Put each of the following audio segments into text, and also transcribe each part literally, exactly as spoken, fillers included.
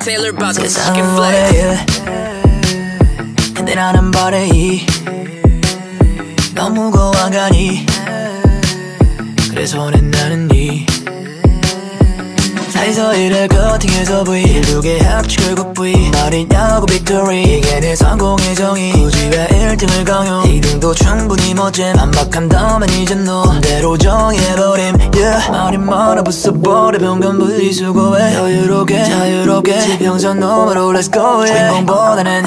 Taylor Buzzes, I can flex. 내 나는 바래이 너무 고와가니 그래서 내 나는 니 사이서 이를 커팅해서 V 일두개 합치고 굽부이 말이냐고 victory 이게 내 성공의 정의 굳이 왜 일등을 강요 이등도 충분히 멋짐 반박한다면 이젠 너대로 정해버림 yeah. 말이 많아 부숴버려 평균 분리수거해 여유롭게 자유롭게 지평선 너머로 let's go yeah. 주인공보다는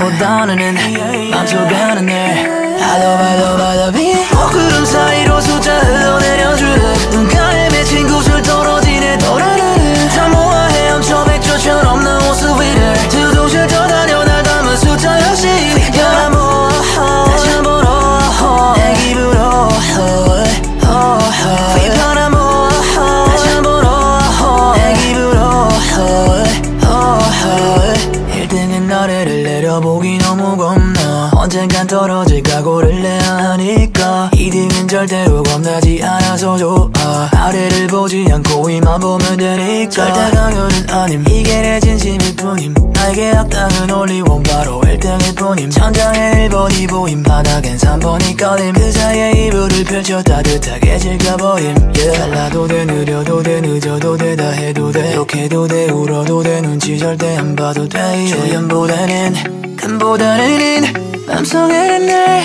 보다는 맘속에는 늘 Hello, hello, hello, baby 먹구름 사이로 숫자 흘러내려주는 눈가에 맺힌 구슬 떨어지네 떠나르르 다 모아 헤엄쳐 백조처럼 난 호수 위를 두둥실 떠다녀 날 담은 숫자 역시 열아 모아 다시 한번 oh 내 기분으로 oh 비파라 모아 다시 한번 oh 내 기분으로 oh 일등은 나래를 내려보기 너무 겁나 언젠간 떨어질 각오를 내야 하니까 이등은 절대로 겁나지 않아서 좋아 아래를 보지 않고 위만 보면 되니까 절대 강요는 아님 이게 내 진심일 뿐임 나에게 악당은 only one 바로 일등일 뿐임 천장에 일번이 보임 바닥엔 삼번이 꺼림 그 사이에 이불을 펼쳐 따뜻하게 즐겨버림 yeah. 잘라도 돼 느려도 돼 늦어도 돼 다 해도 돼 욕해도 돼 울어도 돼 눈치 절대 안 봐도 돼 조연보다는 금보다는 인 맘속에는 날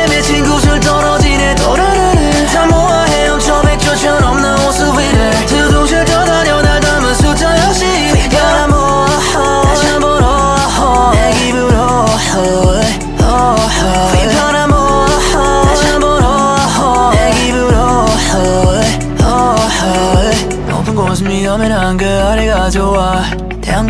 맺힌 구슬 떨어지네 떠나르르 다 모아 헤엄쳐 백조처럼 나 호수 위를 두둥실 떠다녀 날 담은 숫자 역시 열아 모아 다시 한번 oh 내 기분 oh 비파라 모아 다시 한번 oh 내 기분 oh 높은 곳은 위험해 난 그 아래가 좋아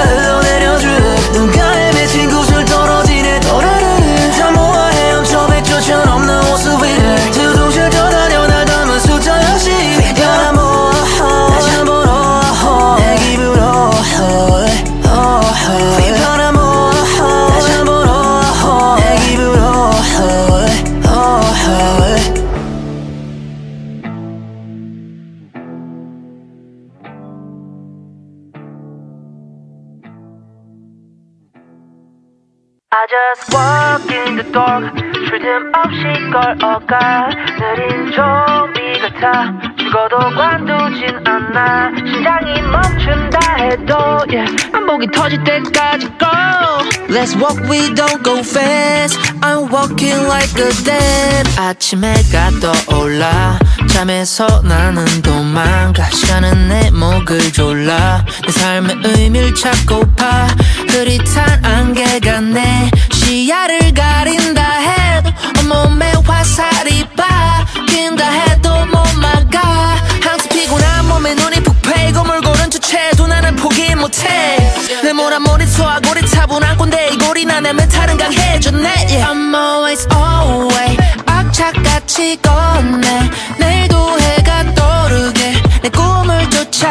흘러내려주는 눈가에 맺힌 구슬 떨어지네 떠나르르 다 모아 헤엄쳐 백조처럼 나 호수 위를 두둥실 떠다녀 날 담은 숫자 역시 열아 모아 다시 한번 oh 내 기분 oh 비파라 모아 다시 한번 oh 내 기분 oh I just walk in the dark 쉴틈없이 걸어가 느린 좀비 같아 죽어도 관두진 않아 심장이 멈춘다 해도 yeah. 안목이 터질 때까지 go Let's walk we don't go fast I'm walking like a dead 아침 해가 떠올라 잠에서 나는 도망가 시간은 내 목을 졸라 내 삶의 의미를 찾고파 흐릿한 안개가 내 시야를 가린다 해도 온몸에 화살이 박힌다 해도 못 막아 항상 피곤한 몸에 눈이 붓패이고 물고른 주체도 나는 포기 못해 내 모라모리 소화골이 차분한 꼰대 이 골이나 내 멘탈은 강해졌네 yeah. I'm always always 악착같이 걷네 내일도 해가 떠오르게 내 꿈을 쫓아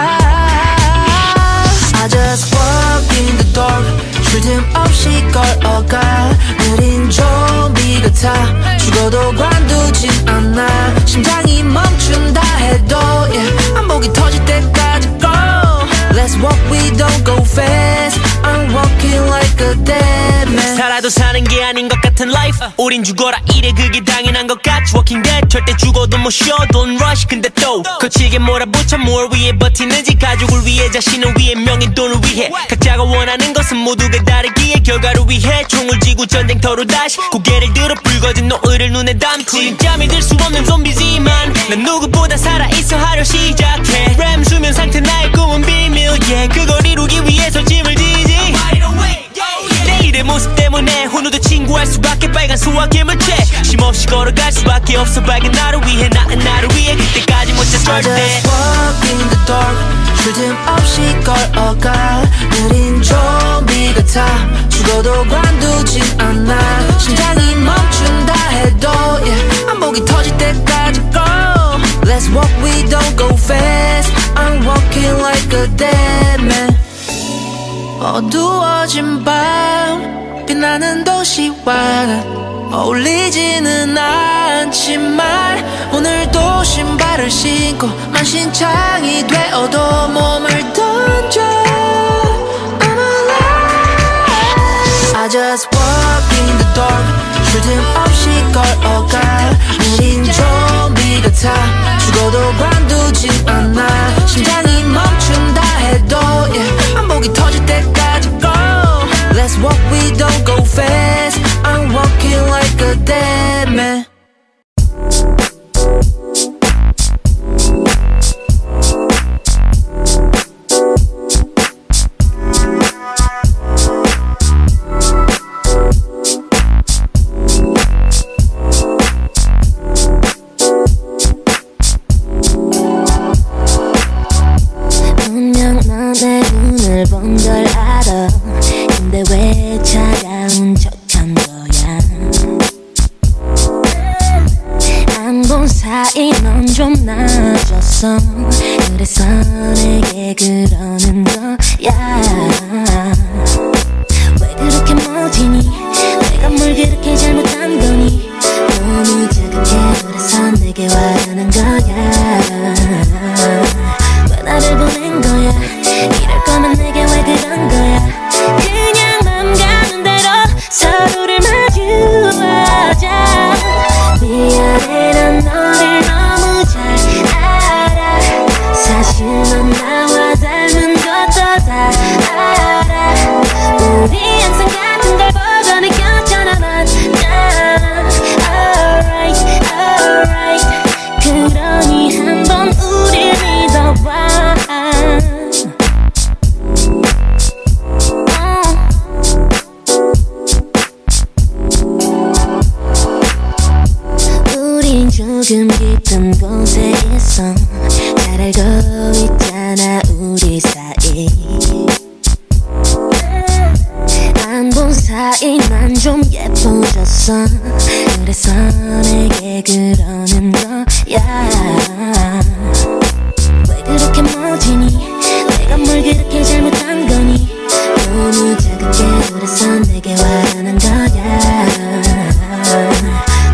I just walk in the dark 쉴틈없이 걸어가 느린 좀비 같아 죽어도 관두진 않아 심장이 멈춘다 해도 yeah. 안목이 터질 때까지 go Let's walk we don't go fast I'm walking like a dead man 살아도 사는 게 아닌 것 같은 life 우린 죽어라 이래 그게 당연한 것 같이 walking dead 절대 죽어도 못 쉬어 don't rush 근데 또 거칠게 몰아붙여 뭘 위해 버티는지 가족을 위해 자신을 위해 명예 돈을 위해 각자가 원하는 것은 모두가 다르기에 결과를 위해 총을 쥐고 전쟁터로 다시 고개를 들어 붉어진 노을을 눈에 담지 잠이 들 수 없는 좀비지만 난 누구보다 살아있어 하려 시작해 램 수면 상태 나의 꿈은 비밀 yeah. 그걸 이루기 위해서 짐을 지지 내일의 모습 때문에 때문에 혼우도 친구할 수밖에 빨간 수학의 문제 쉼없이 걸어갈 수밖에 없어 밝은 나를 위해 나은 나를 위해 그때까지 못 찾을 때 I just walk in the dark 주춤없이 걸어가 느린 좀비 같아 죽어도 관두진 않아 심장이 멈춘다 해도 yeah. 안목이 터질 때까지 go Let's walk we don't go fast I'm walking like a dead man 어두워진 밤 빛나는 도시와는 어울리지는 않지만 오늘도 신발을 신고 만신창이 되어도 몸을 던져 I'm alive I just walk in the dark 주춤없이 걸어가 느린 좀비 같아 죽어도 관두진 않아 심장이 멈춘다 해도 yeah. 안목이 터질 때까지 go Let's walk we don't go fast I'm walking like a dead man 그래서 내게 그러는 거야 왜 그렇게 멋지니 내가 뭘 그렇게 잘못한 거니 너무 자극해 그래서 내게 와라는 거야 왜 나를 보낸 거야 이럴 거면 내게 왜 그런 거야 그냥 맘 가는 대로 서로를 마주하자 미안해 난 너를 너무 잘 사실 넌 나와 닮은 것도 다 알아 우리 항상 같은 걸 보고 느꼈잖아 난 Alright, alright 그러니 한번 우릴 믿어봐 oh. 우린 조금 깊은 곳에 있어 잘 알고 있잖아 우리 사이 안 본 사이 난 좀 예뻐졌어 그래서 내게 그러는 거야 왜 그렇게 멋지니 내가 뭘 그렇게 잘못한 거니 너무 자극해 그래서 내게 와라는 거야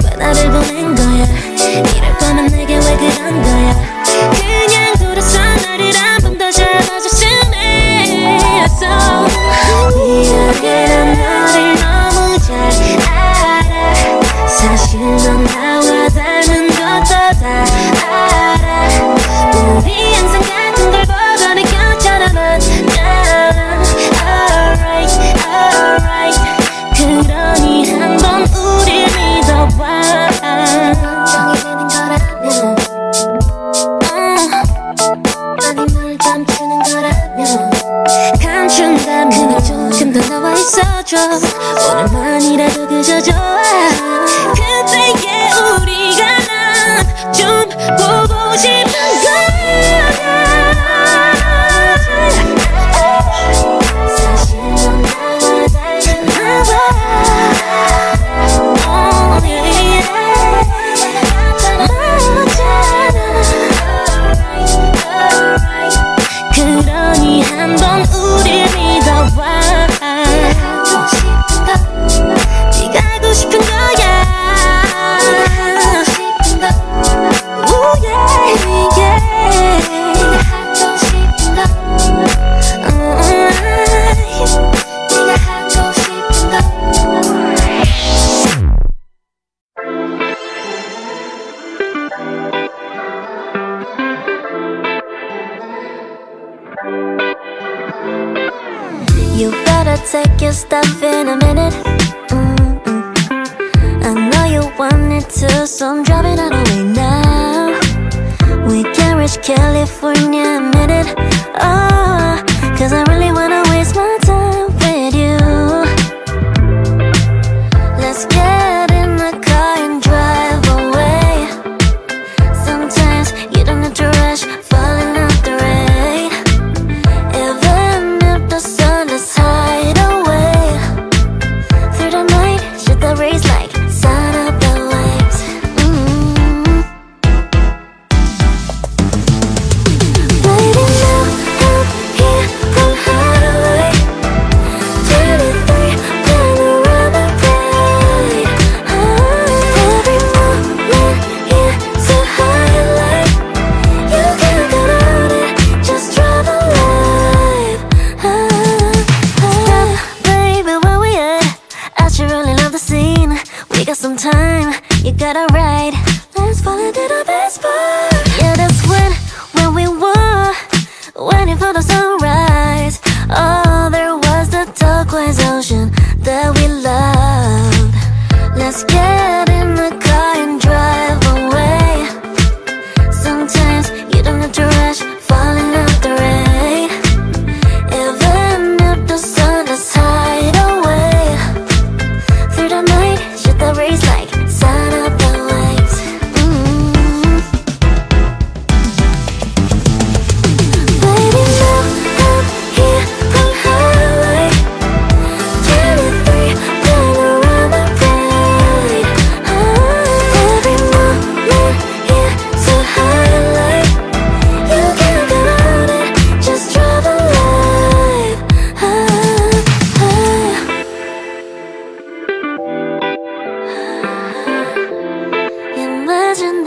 왜 나를 보낸 거야 이럴 거면 내게 왜 그런 거야 그냥 돌아서 나를 한 번 더 잡아줬으면 했어 미안해 난 너를 너무 잘 알아 사실 넌 나와 닮은 것도 다 알아 우리 항상 같은 걸 보고 느꼈잖아 난 Alright, alright 그러니 한번 우릴 믿어봐 정이 되는 걸 아냐 좀 더 나와 있어줘 오늘만이라도 그저 좋아 그때의 우리가 난 좀 보고 싶은 거야 사실 넌 나와 닮았나 봐 Oh yeah 맞잖아 그러니 한번 우릴 믿어봐 Take your stuff in a minute mm-mm. I know you want it too So I'm driving on the way now We can reach California in a minute oh, Cause I really wanna waste my time with you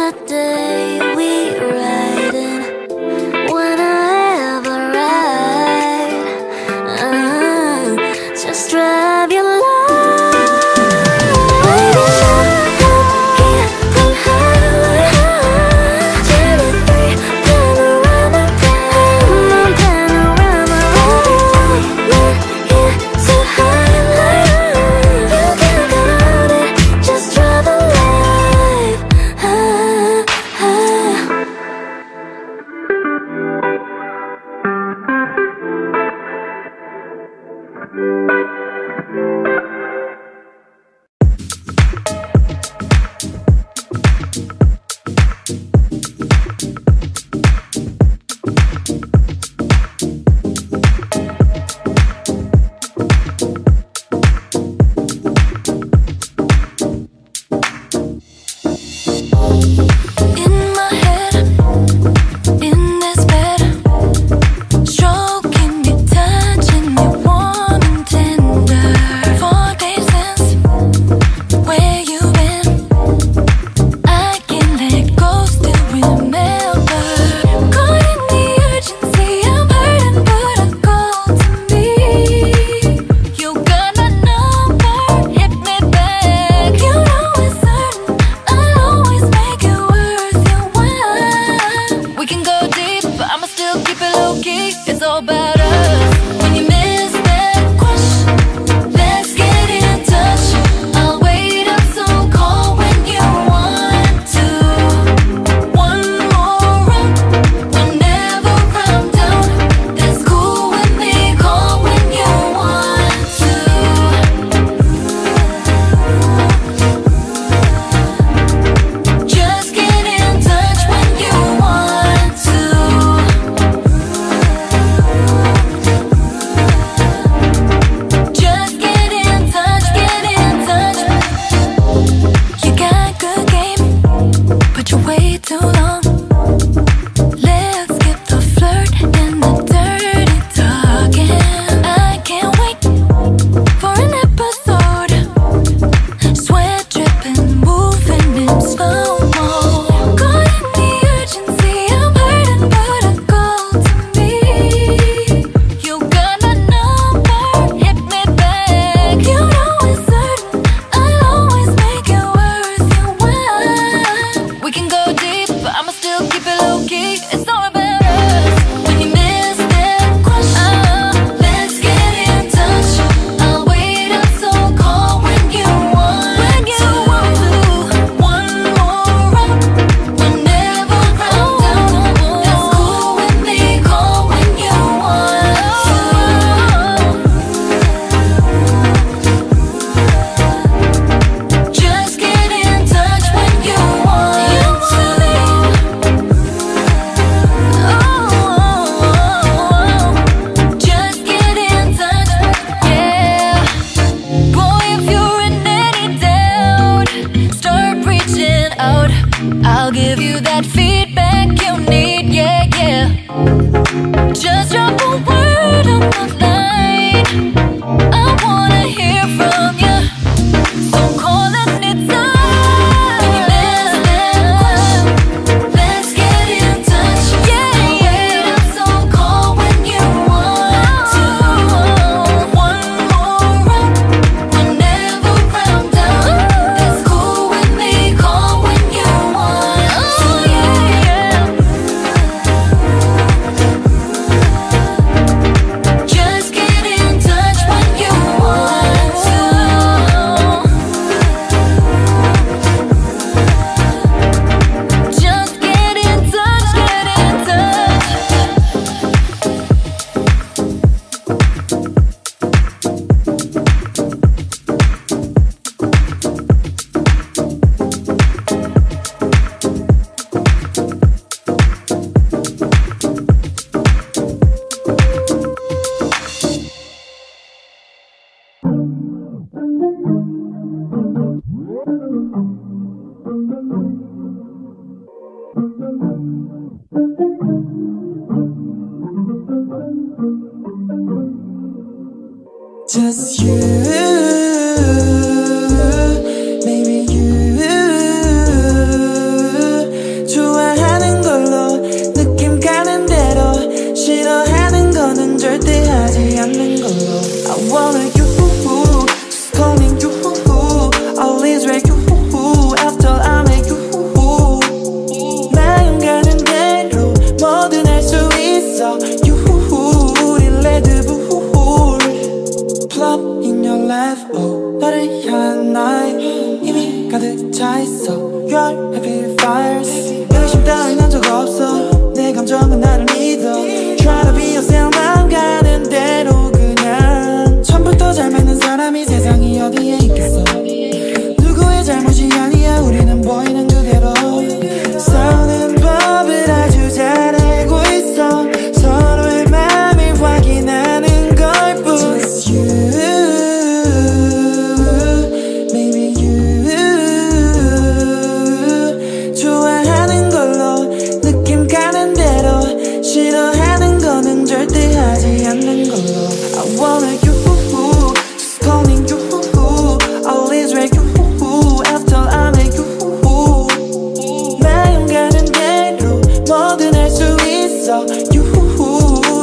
the day we ride in, when I ever ride, uh, just drive your life. Baby, I can't be high. Jimmy three, panorama, panorama. Everyone here to highlight. You can't get out it, just drive the life. Just you, maybe you so you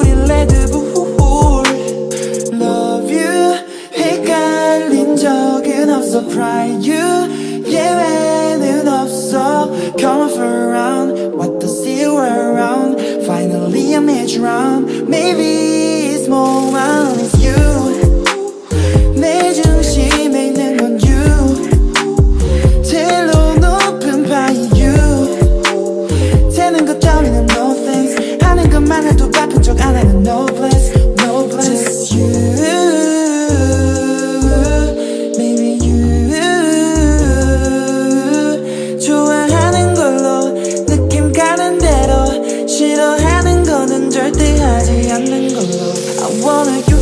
일레 드불 Love you 헷갈린 적은 없어 Cry you 예외는 없어 Come off around What does it wear around Finally I made you round Maybe it's more round It's you 내 중심에 있는 건 you 제일로 높은 바위 you 되는 것 따위는 no thanks 하는 것만 해도 바쁜 척 안 하는 no place No place Just you Maybe you 좋아하는 걸로 느낌 가는 대로 싫어하는 거는 절대 하지 않는 걸로 I wanna you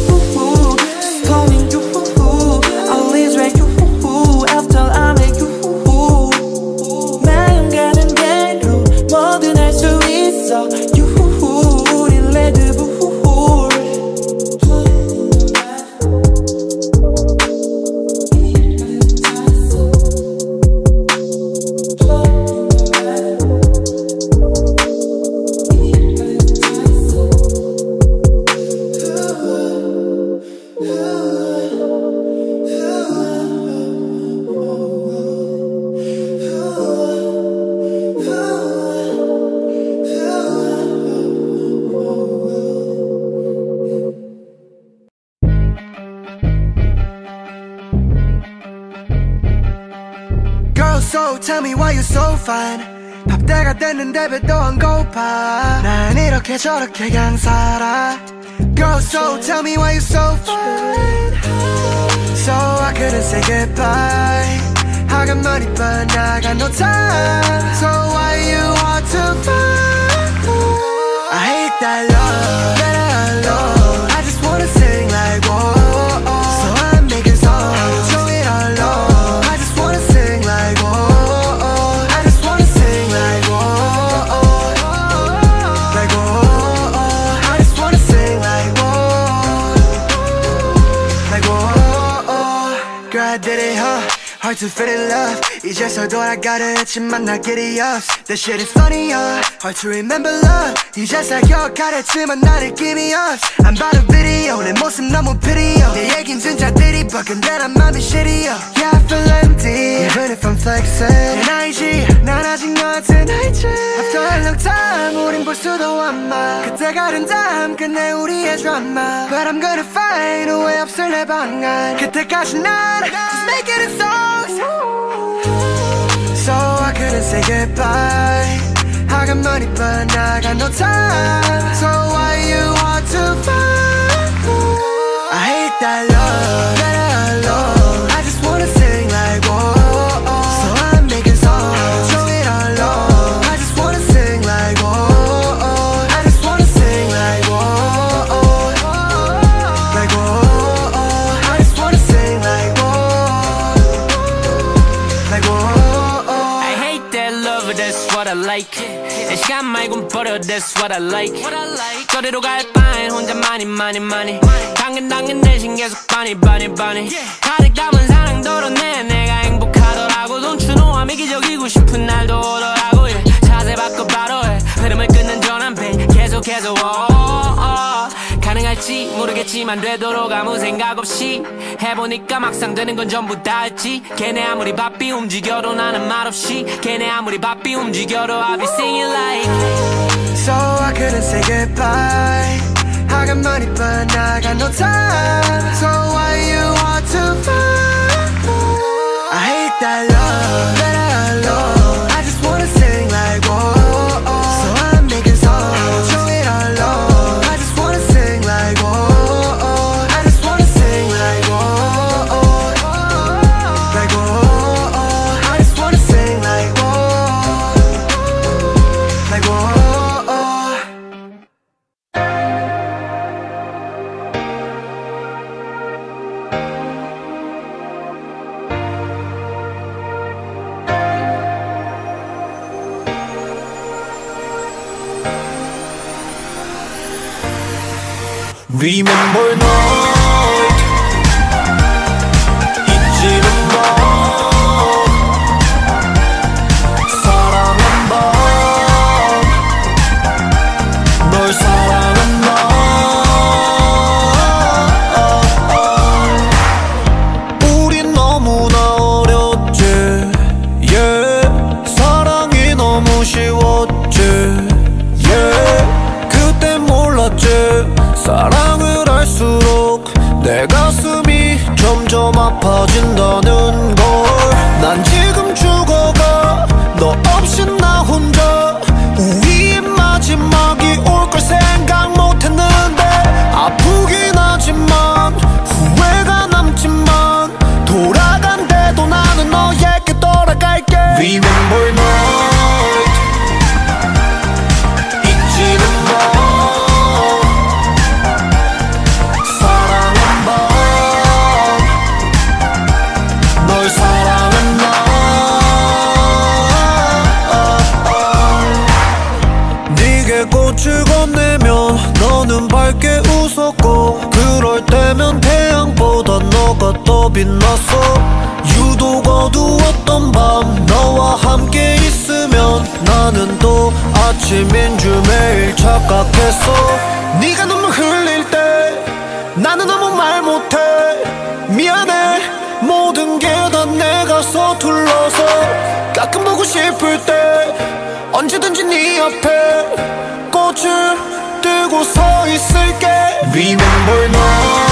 저렇게 그냥 살아 Girl so tell me why you so fine So I couldn't say goodbye I got money but I got no time So why you hard to find I hate that love better alone I just wanna sing like whoa So I'm making songs show it all alone I just wanna sing like whoa I just wanna sing like whoa Hard to fit in love 이제서 돌아가려 했지만 나 giddy up That shit is funny uh Hard to remember love 이제서 기억하랬지만 나를 give me up 안 봐도 video 내 모습 너무 pretty 내 얘긴 진짜들이 버근데 난 맘이 shitty up Yeah I feel empty Even if I'm flexing 난 알지 난 아직 너한테 나 있지 After a long time 우린 볼 수도 없나 그때가 아름다움 끝내 우리의 드라마 But I'm gonna find a way 없을 내 방안 그때까지 난 Just make it a song So I couldn't say goodbye I got money but I got no time So why you hard to find I hate that love better alone I just wanna sing like whoa 시간 말곤 버려 that's what I like 저리로 갈 바엔 혼자 많이 많이 많이 당근 당근 대신 계속 바니 바니 바니 가득 담은 사랑 덜어내 내가 행복하더라고 Don't you know I'm 이기적이고 싶은 날도 오더라고 yeah. 자세 바꿔 바로 해 흐름을 끊는 전환배 계속해서 가능할지 모르겠지만 되도록 아무 생각 없이 해보니까 막상 되는 건 전부 다였지 걔네 아무리 바삐 움직여도 나는 말없이 걔네 아무리 바삐 움직여도 I'll be singing like So I couldn't say goodbye I got money but I got no time So why you hard to find I hate that love better alone I just wanna sing like whoa So I'm making songs show it all alone Remember now 잊지는 마 사랑한 밤 널 점점 아파진다는 걸 난 지금 죽어가 너 없인 나 혼자 우리의 마지막이 올 걸 생각 못 했는데 아프긴 하지만 후회가 남지만 돌아간대도 나는 너에게 돌아갈게 Remember now 빛났어 유독 어두웠던 밤 너와 함께 있으면 나는 또 아침인 줄 매일 착각했어 네가 눈물 흘릴 때 나는 아무 말 못해 미안해 모든 게 다 내가 서툴러서 가끔 보고 싶을 때 언제든지 네 앞에 꽃을 들고 서 있을게 Remember now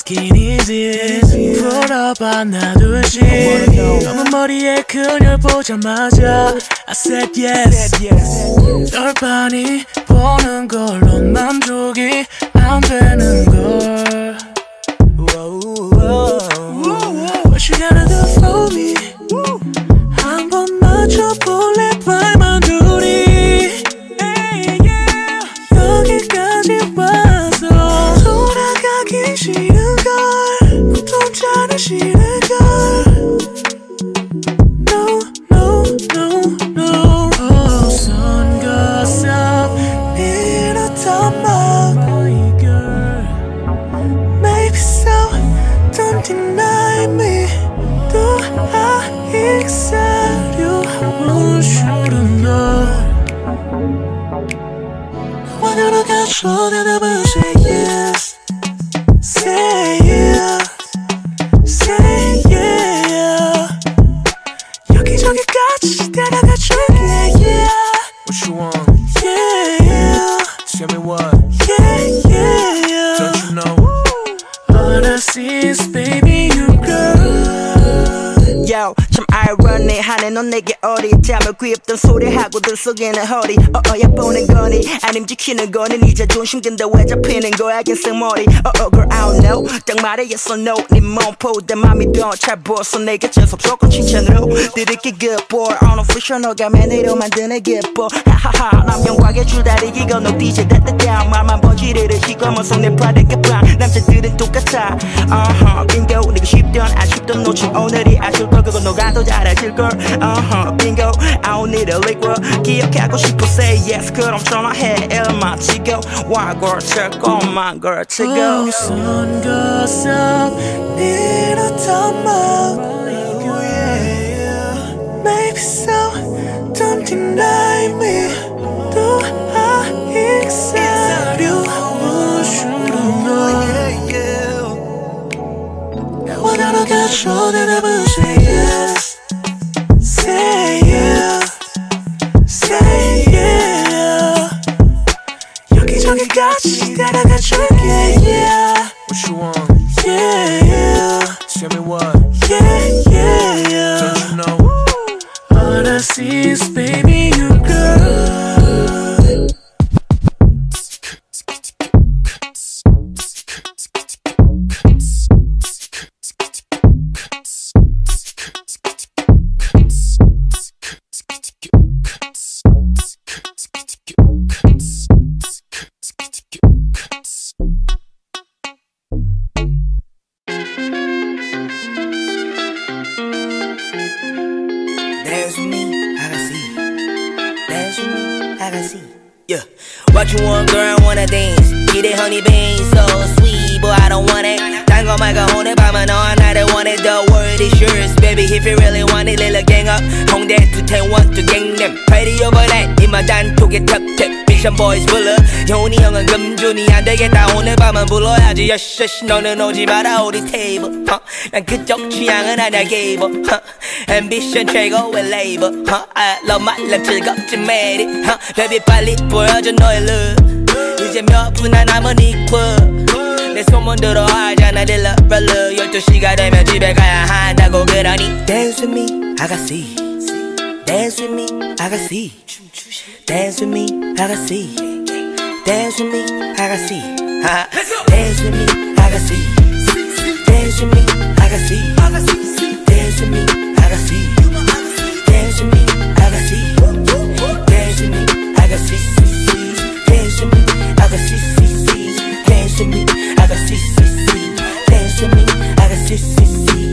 skinny jeans 풀업 하나 둘씩 검은 머리에 그녀 보자마자 I said yes 널 빤히 보는 걸로 만족이 안 되는 걸 What you gonna do for me 한번 맞춰볼래 발만 둘이 여기까지 와서 돌아가기 싫은 걸 고통자는 싫은 걸 No, no, no, no oh. Sun goes up in a tarmac My girl Maybe so, don't deny me Do I accept When you look at short and I will say yes Say yeah Say yeah 여기저기까지 데려가줄게 yeah What you want? Yeah yeah Tell me what? Yeah yeah Don't you know? All I see is baby you girl Yo 참 ironic하네 넌 내게 어리 잠을 귀엽던 소리하고 들썩이는 허리 어어야 보는 거니 안 움직이는 거니 네 자존심 근데 왜 잡히는 거야 갱생머리 어어 girl I don't know 딱 말해 yes or no 네 몸포 내 맘이 더 잘 보았어 내게 재수없었고 칭찬으로 들이키 good boy unofficial 너가 매니로 만드는 기뻐 하하하 난 영광의 줄다리기 건너 디제 따따따 말만 버지르르 시커먼 속내 프라데게 빵 남자들은 똑같아 어허 빙고 네가 쉽던 아쉽던 놓친 오늘이 아쉬울 걸 그건 너가 더 잘해질걸 Uh-huh, bingo I don't need a liquor 기억하고 싶어 say yes 그럼 전화해 일 마치고 Why girl check on my girl to go Oh, sun goes up Need a time out Oh yeah Maybe so Don't deny me Do I accept you? I want you to know Yeah, yeah 원하러 가줘 내 답은 say yes Say yeah, say yeah 여기저기까지 따라가줄게 yeah What you want? Yeah, yeah Tell me what? Yeah, yeah, yeah Don't you know? All I see is baby you girl Yeah. What you want, girl? I wanna dance. Get it, honey beans, so sweet, boy. I don't want it. Tango, my girl, hold it by my arm. I don't want it. The word is yours, baby. If you really want it, little gang up. Hong that to ten one to gang them. Party over that. In my dime to get top tip. Bitch, I'm boys bullet. Yoni, 형은 금준이 안 되겠다. 오늘 밤은 불러야지. Yes, yes, 너는 오지 마라 우리 table. Huh? 난 그쪽 취향은 아냐, gave up. Huh? Ambition 최고의 label. Huh? I love my life, 즐겁지 made it. Huh? Baby, 빨리 보여줘 너의 love. 이제 몇 분 안 남은 equal. 내 소문 들어 알잖아, 딜러, brother. 열두 시가 되면 집에 가야 한다고 그러니. Dance with me, 아가씨. Dance with me, 아가씨. Dance with me, 아가씨. Dance with me, 아가씨. Dance with me, 아가씨. Dance with me, 아가씨. Dance with me, 아가씨. Dance with me, 아가씨. Dance with me, 아가씨. Dance with me, 아가씨. Dance with me, 아가씨. Dance with me, 아가씨.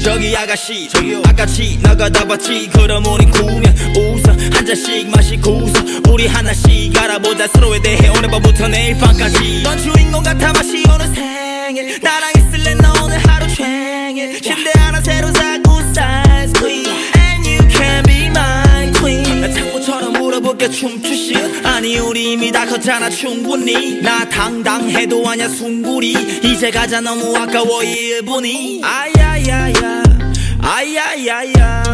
저기 아가씨, 저기요 아가씨 나가다 봤지. 그럼 우리 구면 우선 한 잔씩 마시고서 우리 하나씩 알아보자 서로에 대해 오늘 밤부터 내일 밤까지. 넌 주인공 같아 마시 오늘 생일 나랑 있을래 너 오늘 하루 종일 침대 하나 새로 사고 size queen and you can be my queen. 나 창고처럼 물어볼게 춤추시 아니 우리 이미 다 컸잖아 충분히 나 당당해도 아냐 숭구리 이제 가자 너무 아까워 일 분이 아야야야 아야야야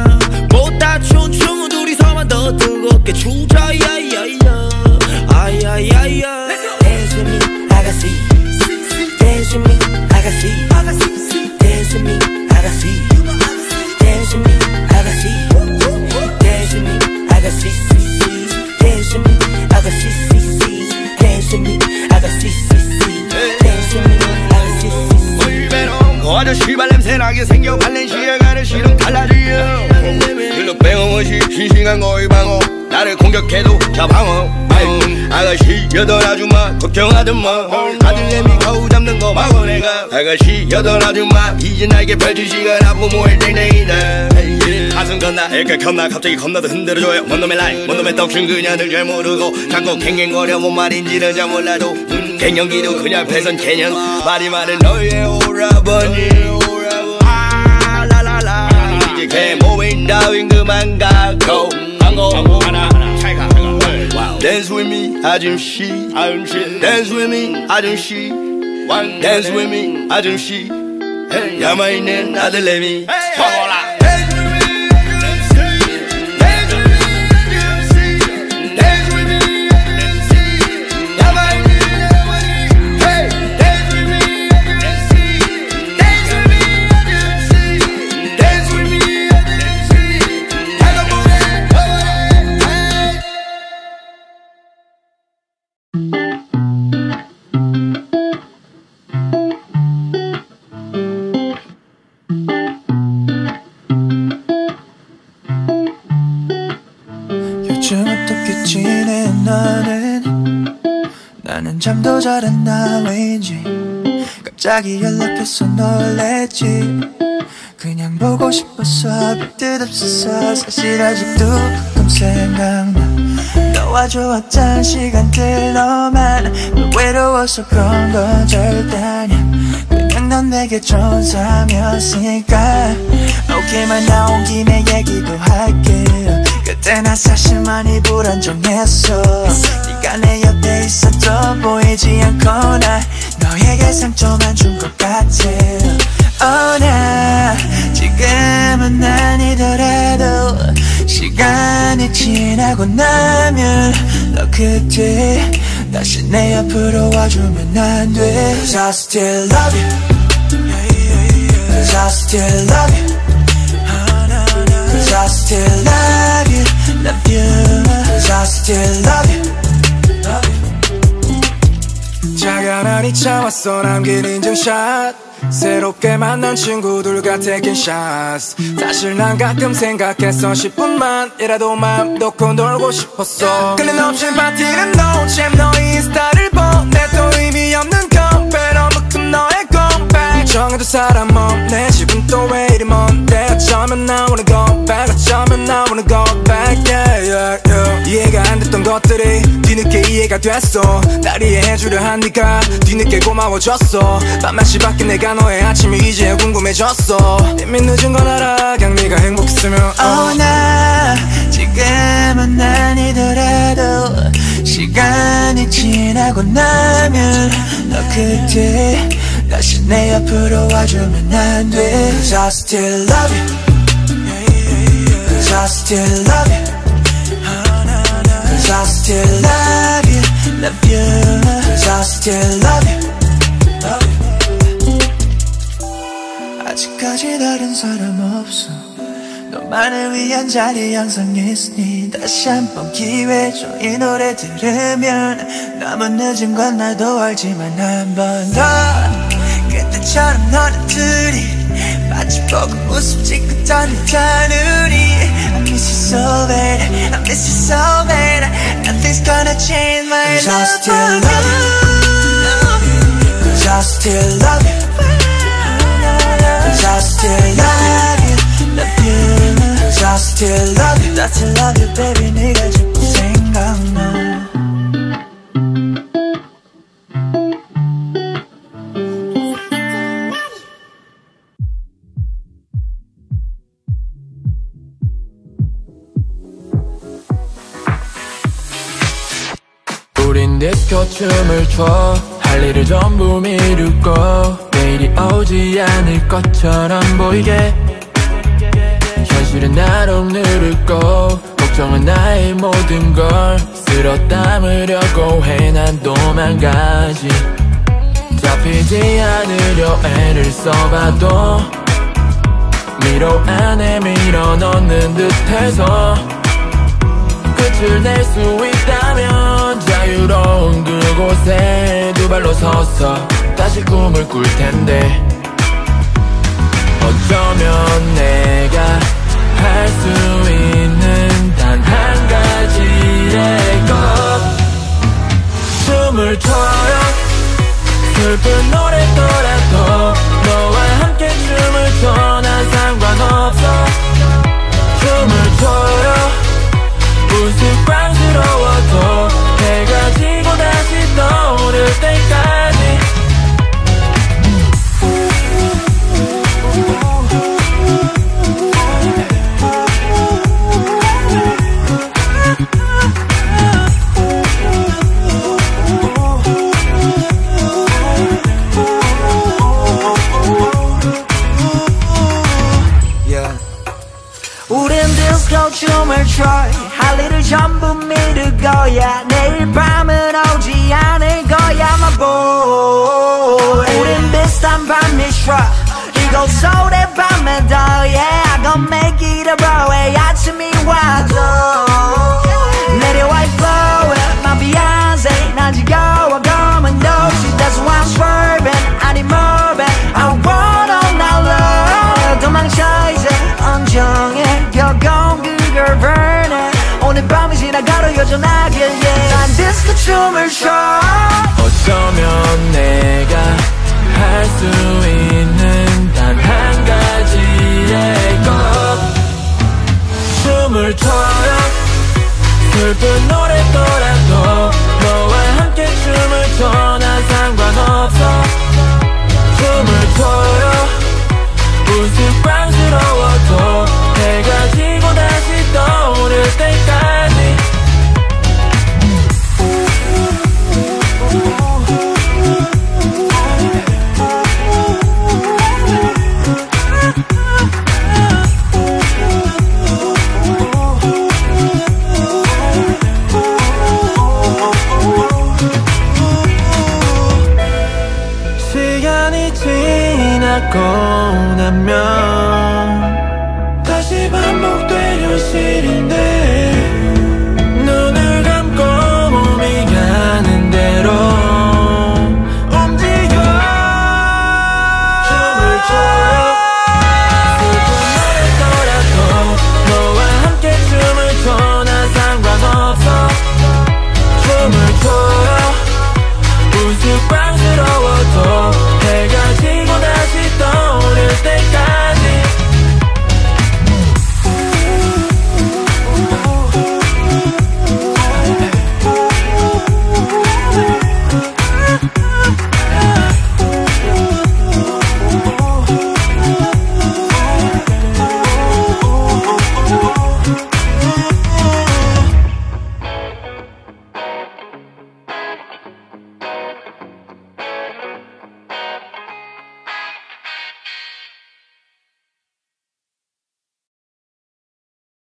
못 다춘 춤은 둘이서만 더 뜨겁게 추자 야야야 아야야야 Dance with me 아가씨 Dance with me 아가씨 gotta see, dance with me, I gotta see, dance with me, I gotta see, dance with me, I gotta see, dance with me, I gotta see, dance with me, I gotta see, dance with me, I gotta see. 불배롱 거저 시발냄 새나게 생겨 발렌시에 가는 실은 달라지요. 글로 빼고 옷이 싱싱한 거의 방어. 나를 공격해도 잡아먹 아가씨 여덟 아줌마 걱정하던마 아들내미 거우 잡는 거 막어 내가 아가씨 여덟 아줌마 이제 나에게 펼치지가 나 부모의 땡땡이다 가슴 건나 애깔 겁나 갑자기 겁나도 흔들어줘요 뭔놈의 라인 뭔놈의 떡순 그녀들 잘 모르고 자꾸 갱갱거려 뭔 말인지는 잘 몰라도 갱년기도 그냥 패선 개념 말이 많은 너의 오라버니 아 라라라 이제 개모임 따윈 그만 가고 광고 하나 하나 찰가 Dance with me, 아줌씨 Dance with me, 아줌씨 Dance with me, 아줌씨 남아있는 아들내미 먹어라 잠도 잘했나 왠지 갑자기 연락해서 놀랬지 그냥 보고 싶었어 별 뜻 없었어 사실 아직도 가끔 생각나 너와 좋았던 시간들 너만 외로워서 그런 건 절대 아니야 그냥 넌 내게 좋은 사람이었으니까 Okay 말 나온 김에 얘기도 할게 그때 나 사실 많이 불안정했어 네가 내 옆에 있어도 보이지 않고 나 너에게 상처만 준 것 같아 Oh 나 지금은 아니더라도 시간이 지나고 나면 너 그때 다시 내 옆으로 와주면 안 돼 Cause I still love you Cause I still love you Cause I still love you, love you Cause I still love you, love you 차가 많이 참았어 남긴 인증샷 새롭게 만난 친구들과 taking shots 사실 난 가끔 생각했어 십 분만이라도 맘 놓고 놀고 싶었어 끊임없이 파티는 no shame 너의 인스타를 보내도 의미 없는 건배로 묶은 너의 공백 정해도 사람 없네 집은 또 왜 이리 먼데 어쩌면 나 wanna go back 어쩌면 나 wanna go back yeah, yeah, yeah. 이해가 안 됐던 것들이 뒤늦게 이해가 됐어 날 이해해주려 한 네가 뒤늦게 고마워졌어 밤낮이 바뀐 내가 너의 아침이 이제야 궁금해졌어 이미 늦은 건 알아 그냥 네가 행복했으면 Oh 나 지금은 아니더라도 시간이 지나고 나면 너 그때 다시 내 옆으로 와주면 안 돼 Cause I still love you Cause I still love you Cause I still love you Love you Cause I still love you Love you 아직까지 다른 사람 없어 너만을 위한 자리 항상 있으니 다시 한번 기회 줘 이 노래 들으면 너무 늦은 건 나도 알지만 한 번 더 그때처럼 너는 둘이 마치 보고 웃음 짓고 떠났던 우리 I miss you so bad I miss you so bad Nothing's gonna change my love I still love you Cause I still love you Cause I still love you Love you Cause I still love you I still love you baby 네가 자꾸 생각나 늦고 춤을 춰 할 일을 전부 미루고 내일이 오지 않을 것처럼 보이게 현실은 날 억누르고 걱정은 나의 모든 걸 쓸어 담으려고 해 난 도망가지 잡히지 않으려 애를 써봐도 미로 안에 밀어 넣는 듯해서 끝을 낼 수 있다면 자유로운 그곳에 두 발로 서서 다시 꿈을 꿀 텐데 어쩌면 내가 할 수 있는 단 한 가지의 것 춤을 춰요 슬픈 노래더라도 너와 함께 춤을 춰 난 상관없어 춤을 춰요 우스꽝스러워도 해가 지고 다시 떠오를 때까지 춤을 춰 할 일을 전부 미룰 거야 내일 밤은 오지 않을 거야 my boy 우린 비슷한 밤 미쳐 이곳 서울의 밤에도 yeah I'm gonna make it a broadway 아침이 와도 내려와 flow my Beyonce 난 지겨워 검은 도시 that's why I'm swerving I need moving I want all my love 도망쳐 이제 언정해 겨우 You're burning 오늘 밤이 지나가도 여전하게 yeah. 난 디스코 춤을 춰 어쩌면 내가 할 수 있는 단 한 가지의 것 춤을 춰요 슬픈 노래더라도 너와 함께 춤을 춰 난 상관없어 춤을 춰요 우스꽝스러워도 해가 지고 다시 떠오를 때까지 시간이 지나고